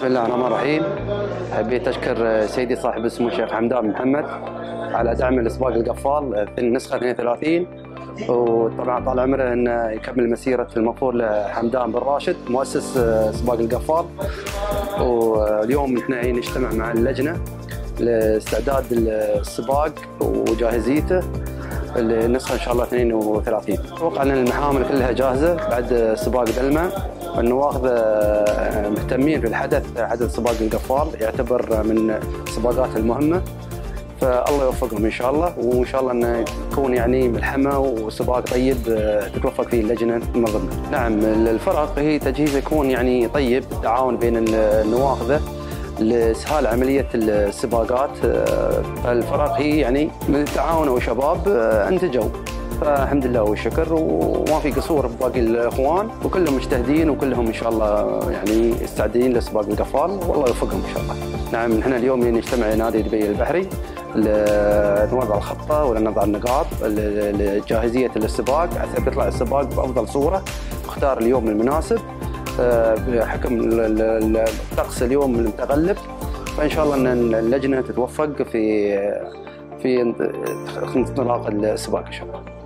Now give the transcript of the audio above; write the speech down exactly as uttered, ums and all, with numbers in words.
بسم الله الرحمن الرحيم. حبيت أشكر سيدي صاحب السمو الشيخ حمدان بن محمد على دعمه لسباق القفال في النسخة اثنين وثلاثين، وطبعا طال عمره أنه يكمل مسيرة المفضول حمدان بن راشد مؤسس سباق القفال. واليوم احنا نجتمع مع اللجنة لاستعداد السباق وجاهزيته النسخة إن شاء الله اثنين وثلاثين. أتوقع أن المحامل كلها جاهزة بعد سباق دلمة. النواخذ مهتمين بالحدث. حدث سباق القفال يعتبر من السباقات المهمة، فالله يوفقهم إن شاء الله، وإن شاء الله أنه يكون يعني ملحمة وسباق طيب تتوفق فيه اللجنة المنظمة. نعم، الفرق هي تجهيز يكون يعني طيب، التعاون بين النواخذة لإسهال عملية السباقات. فالفرق هي يعني من التعاون وشباب أنتجوا، فالحمد لله والشكر، وما في قصور باقي الإخوان، وكلهم مجتهدين وكلهم إن شاء الله يعني مستعدين لسباق القفال، والله يوفقهم إن شاء الله. نعم، نحن اليوم نجتمع نادي دبي البحري لنوضع الخطة ولنضع النقاط لجاهزية السباق عشان يطلع السباق بأفضل صورة، واختار اليوم المناسب بحكم الطقس اليوم المتغلب. فان شاء الله ان اللجنه تتوفق في في انطلاق السباق ان شاء الله.